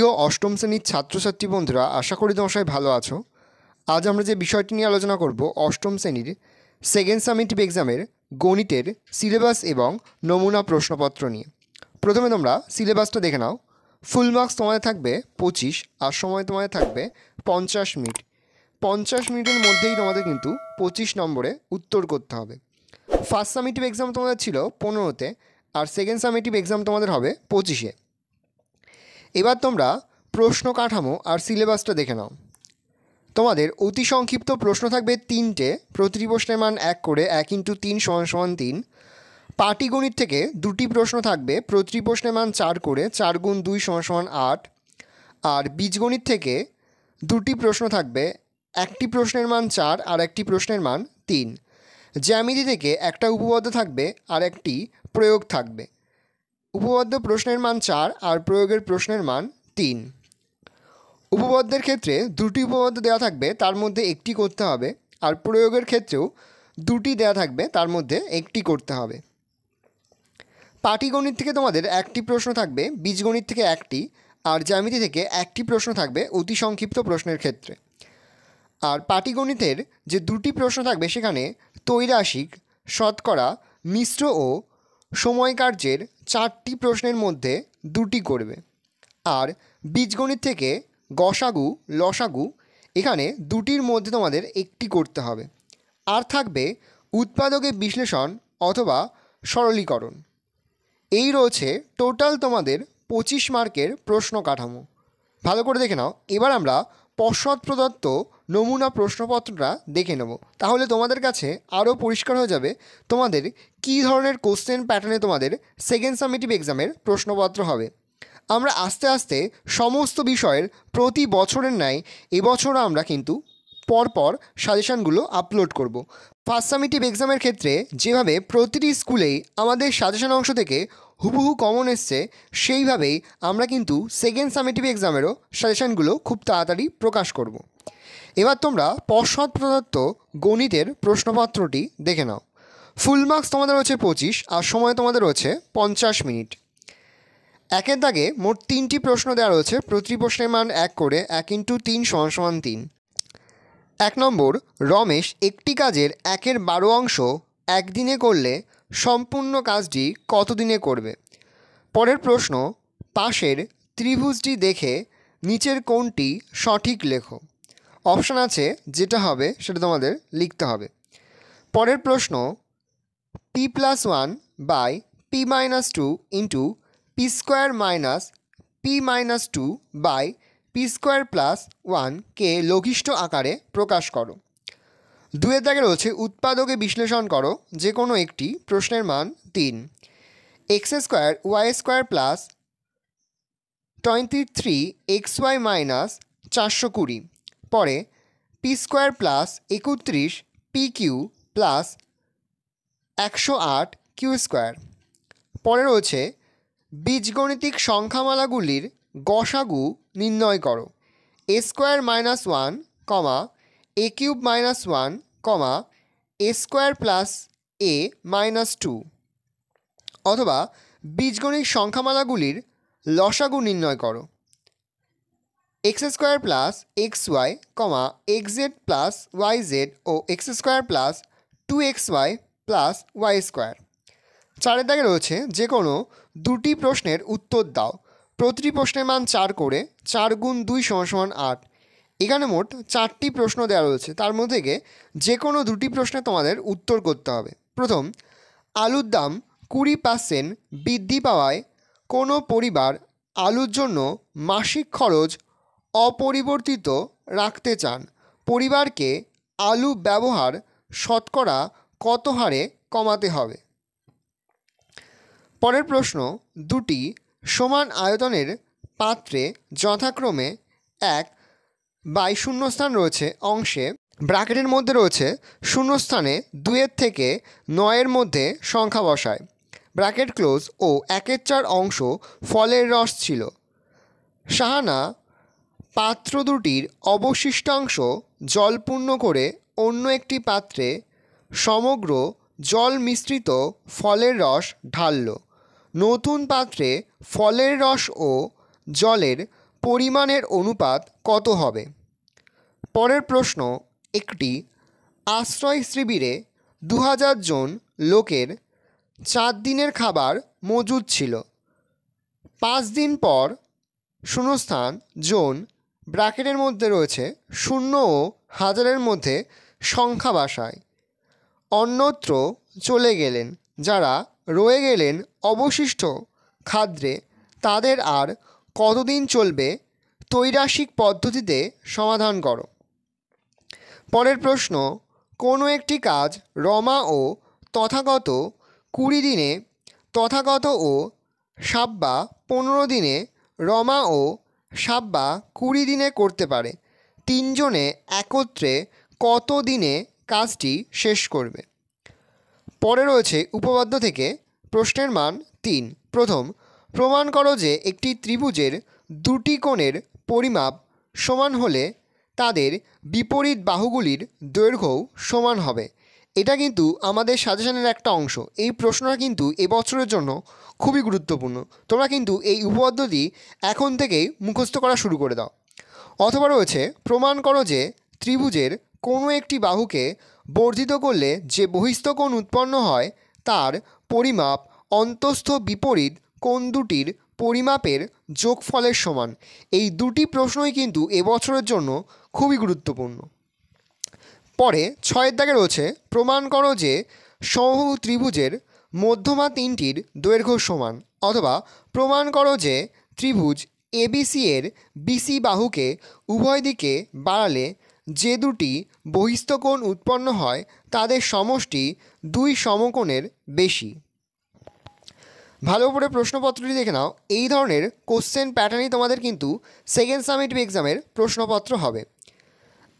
প্রিয় অষ্টম শ্রেণীর ছাত্রছাত্রী বন্ধুরা, আশা করি তোমরা ভালো আছো। আজ আমরা যে বিষয়টি নিয়ে আলোচনা করব অষ্টম শ্রেণীর সেকেন্ড সামেটিভ এক্সামের গণিতের সিলেবাস এবং নমুনা প্রশ্নপত্র নিয়ে। প্রথমে তোমরা সিলেবাসটা দেখে নাও। ফুল মার্কস তোমাদের থাকবে 25 আর সময় তোমাদের থাকবে 50 মিনিট। 50 মিনিটের মধ্যেই তোমাদের কিন্তু 25 নম্বরে উত্তর করতে হবে। ফার্স্ট সামেটিভ এক্সাম তোমাদের ছিল 15-তে আর সেকেন্ড সামেটিভ এক্সাম তোমাদের হবে 25-এ। এবার তোমরা প্রশ্ন কাঠামো আর সিলেবাসটা দেখে নাও। তোমাদের অতি সংক্ষিপ্ত প্রশ্ন থাকবে 3টে, প্রতিটি প্রশ্নের মান 1 করে 1 × 3 = 3। পাটিগণিত থেকে 2টি প্রশ্ন থাকবে, প্রতিটি প্রশ্নের মান 4 করে 4 × 2 = 8। আর বীজগণিত থেকে 2টি প্রশ্ন থাকবে, একটি প্রশ্নের মান 4 আর একটি প্রশ্নের মান 3। জ্যামিতি থেকে একটা উপপাদ্য থাকবে আর একটি প্রয়োগ থাকবে, উপপাদ্য প্রশ্নের মান 4 আর প্রয়োগের প্রশ্নের মান 3। উপপাদ্যের ক্ষেত্রে 2টি উপপাদ্য দেওয়া থাকবে, তার মধ্যে একটি করতে হবে। আর প্রয়োগের ক্ষেত্রেও 2টি দেওয়া থাকবে, তার মধ্যে একটি করতে হবে। পাটিগণিত থেকে তোমাদের 1টি প্রশ্ন থাকবে, বীজগণিত থেকে 1টি আর জ্যামিতি থেকে 1টি প্রশ্ন থাকবে অতি সংক্ষিপ্ত প্রশ্নের ক্ষেত্রে। আর পাটিগণিতের যে 2টি প্রশ্ন থাকবে সেখানে ত্রৈরাশিক, শতকরা, মিশ্র ও সময়কার্যের 4টি প্রশ্নের মধ্যে 2টি করবে। আর বীজগণিত থেকে গসাগু, লসাগু, এখানে 2টির মধ্যে তোমাদের একটি করতে হবে। আর থাকবে উৎপাদকের বিশ্লেষণ অথবা সরলীকরণ। এই রয়েছে টোটাল তোমাদের 25 মার্কের প্রশ্ন কাঠামো। ভালো করে দেখে নাও। এবার আমরা পর্ষদ প্রদত্ত নমুনা প্রশ্নপত্রটা দেখে নেব, তাহলে তোমাদের কাছে আরও পরিষ্কার হয়ে যাবে তোমাদের কী ধরনের কোশ্চেন প্যাটার্নে তোমাদের সেকেন্ড সামেটিভ এক্সামের প্রশ্নপত্র হবে। আমরা আস্তে আস্তে সমস্ত বিষয়ের প্রতি বছরের ন্যায় এবছরও আমরা কিন্তু পরপর সাজেশানগুলো আপলোড করব। ফার্স্ট সামেটিভ এক্সামের ক্ষেত্রে যেভাবে প্রতিটি স্কুলেই আমাদের সাজেশান অংশ থেকে হুবহু কমন এসছে, সেইভাবেই আমরা কিন্তু সেকেন্ড সামেটিভ এক্সামেরও সাজেশানগুলো খুব তাড়াতাড়ি প্রকাশ করব। এবার তোমরা পর্ষদ প্রদত্ত গণিতের প্রশ্নপত্রটি দেখে নাও। ফুল মার্কস তোমাদের রয়েছে 25 আর সময় তোমাদের রয়েছে 50 মিনিট। একের দাগে মোট 3টি প্রশ্ন দেওয়া রয়েছে, প্রতিটি প্রশ্নের মান 1 করে 1 × 3 = 3। 1 নম্বর, রমেশ একটি কাজের 1/12 অংশ 1 দিনে করলে সম্পূর্ণ কাজটি কতদিনে করবে? পরের প্রশ্ন, পাশের ত্রিভুজটি দেখে নিচের কোণটি সঠিক লেখো। অপশান আছে, যেটা হবে সেটা তোমাদের লিখতে হবে। পরের প্রশ্ন, P+1/P−2 × P²−2 / P²+1 কে লঘিষ্ঠ আকারে প্রকাশ করো। 2-এর দাগে রয়েছে উৎপাদকে বিশ্লেষণ করো, যে কোনো একটি প্রশ্নের মান 3। x² y² + 23xy - 420। পরে p² + 31PQ + 108Q²। পরে রয়েছে বীজগণিতিক সংখ্যামালাগুলির গসাগু নির্ণয় করো। a² - 1, a³ - 1, a² + a - 2 অথবা বীজগণিত সংখ্যামালাগুলির লসাগু নির্ণয় করো। x² + xy, xz + yz ও x² + 2xy + y²। 4-এর দাগে রয়েছে যে কোনো 2টি প্রশ্নের উত্তর দাও, প্রতিটি প্রশ্নের মান 4 করে 4 × 2 = 8। এখানে মোট 4টি প্রশ্ন দেওয়া রয়েছে, তার মধ্যে থেকে যে কোনো 2টি প্রশ্নে তোমাদের উত্তর করতে হবে। প্রথম, আলুর দাম 20% বৃদ্ধি পাওয়ায় কোনো পরিবার আলুর জন্য মাসিক খরচ অপরিবর্তিত রাখতে চান, পরিবারকে আলু ব্যবহার শতকরা কত হারে কমাতে হবে? পরের প্রশ্ন, 2টি সমান আয়তনের পাত্রে যথাক্রমে 1/0 রয়েছে অংশে, ব্র্যাকেটের মধ্যে রয়েছে শূন্যস্থানে 2 থেকে 9 মধ্যে সংখ্যা বসায়, ব্র্যাকেট ক্লোজ, ও 1/4 অংশ ফলের রস ছিল। শাহানা পাত্র দুটির অবশিষ্টাংশ জলপূর্ণ করে অন্য একটি পাত্রে সমগ্র জল মিশ্রিত ফলের রস ঢালল। নতুন পাত্রে ফলের রস ও জলের পরিমাণের অনুপাত কত হবে। পরের প্রশ্ন, একটি আশ্রয় শিবিরে 2000 জন লোকের 4 দিনের খাবার মজুদ ছিল। 5 দিন পর শূন্যস্থান জন ব্র্যাকেটের মধ্যে রয়েছে শূন্য ও হাজারের মধ্যে সংখ্যা বসায় অন্যত্র চলে গেলেন। যারা রয়ে গেলেন অবশিষ্ট খাদ্যে তাদের আর কতদিন চলবে ত্রৈরাশিক পদ্ধতিতে সমাধান করো। পরের প্রশ্ন, কোনো একটি কাজ রমা ও তথাগত 20 দিনে তথাগত ও সাব্বা 15 দিনে রমা ও সাব্বা 20 দিনে করতে পারে। 3 জনে একত্রে কত দিনে কাজটি শেষ করবে। পরে রয়েছে উপপাদ্য থেকে প্রশ্নের মান 3। প্রথম, প্রমাণ করো যে একটি ত্রিভুজের 2টি কোণের পরিমাপ সমান হলে তাদের বিপরীত বাহুগুলির দৈর্ঘ্যও সমান হবে। এটা কিন্তু আমাদের সাজেশনের একটা অংশ। এই প্রশ্নটা কিন্তু এবছরের জন্য খুবই গুরুত্বপূর্ণ। তোমরা কিন্তু এই উপপাদ্যটি এখন থেকেই মুখস্থ করা শুরু করে দাও। অথবা রয়েছে, প্রমাণ করো যে ত্রিভুজের কোনো একটি বাহুকে বর্ধিত করলে যে বহিঃস্থ কোণ উৎপন্ন হয় তার পরিমাপ অন্তঃস্থ বিপরীত কোণ দুটির পরিমাপের যোগফলের সমান। এই দুটি প্রশ্নই কিন্তু এবছরের জন্য খুবই গুরুত্বপূর্ণ। পরে 6-এর দাগে রয়েছে, প্রমাণ করো যে সমবাহু ত্রিভুজের মধ্যমা 3টির দৈর্ঘ্য সমান। অথবা প্রমাণ করো যে ত্রিভুজ এবিসি এর বিসি বাহুকে উভয় দিকে বাড়ালে যে দুটি বহিঃস্থ কোণ উৎপন্ন হয় তাদের সমষ্টি 2 সমকোণের বেশি। ভালো করে প্রশ্নপত্রটি দেখে নাও। এই ধরনের কোশ্চেন প্যাটার্নই তোমাদের কিন্তু সেকেন্ড সামেটিভ এক্সামের প্রশ্নপত্র হবে।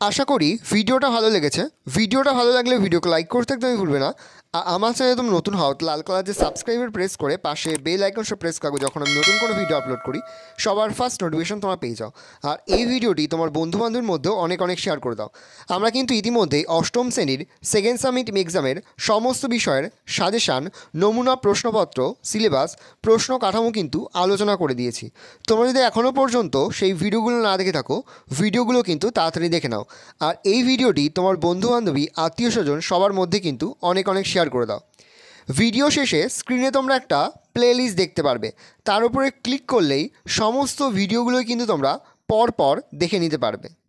আশা করি ভিডিওটা ভালো লেগেছে। ভিডিওটা ভালো লাগলে ভিডিওকে লাইক করতে একদমই ভুলবে না। আর আমার চ্যানেলে তুমি নতুন হও লাল কালার যে সাবস্ক্রাইবার প্রেস করে পাশে বেল আইকন সব প্রেস করো, যখন আমি নতুন কোনো ভিডিও আপলোড করি সবার ফার্স্ট নোটিফিকেশন তোমরা পেয়ে যাও। আর এই ভিডিওটি তোমার বন্ধুবান্ধবের মধ্যেও অনেক শেয়ার করে দাও। আমরা কিন্তু ইতিমধ্যেই 8ম শ্রেণীর সেকেন্ড সামেটিভ এক্সামের সমস্ত বিষয়ের সাজেশান, নমুনা প্রশ্নপত্র, সিলেবাস, প্রশ্ন কাঠামো কিন্তু আলোচনা করে দিয়েছি। তোমরা যদি এখনও পর্যন্ত সেই ভিডিওগুলো না দেখে থাকো, ভিডিওগুলো কিন্তু তাড়াতাড়ি দেখে নাও। আর এই ভিডিওটি তোমার বন্ধুবান্ধবী, আত্মীয় স্বজন সবার মধ্যে কিন্তু অনেক শেয়ার করে দাও। ভিডিও শেষে স্ক্রিনে তোমরা একটা প্লেলিস্ট দেখতে পারবে, তার উপরে ক্লিক করলেই সমস্ত ভিডিওগুলোই কিন্তু তোমরা পরপর দেখে নিতে পারবে।